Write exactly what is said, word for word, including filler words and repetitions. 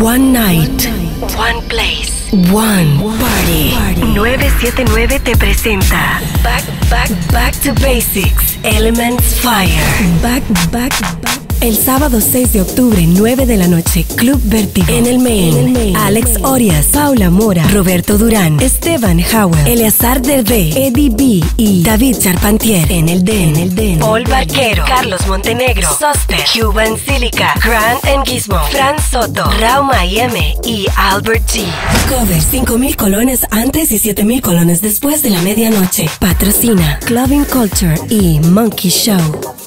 One night, one place, one party. nueve siete nueve te presenta Back, Back, Back to Basics. Elements: Fire. Back, Back, Back. El sábado seis de octubre, nueve de la noche, Club Vertigo. En el Main, Alex Orias, Paula Mora, Roberto Duran, Esteban Howell, Eleazar Delve, Eddie B y David Charpentier. En el D, Paul Barquero, Carlos Montenegro, Zoster, Silica, Grant and Gyzmo, Fran Soto, Rauda y M y Alberth G. Cover, cinco mil colones antes y siete mil colones después de la medianoche. Patrocina Clubbing Culture y Monkey Show.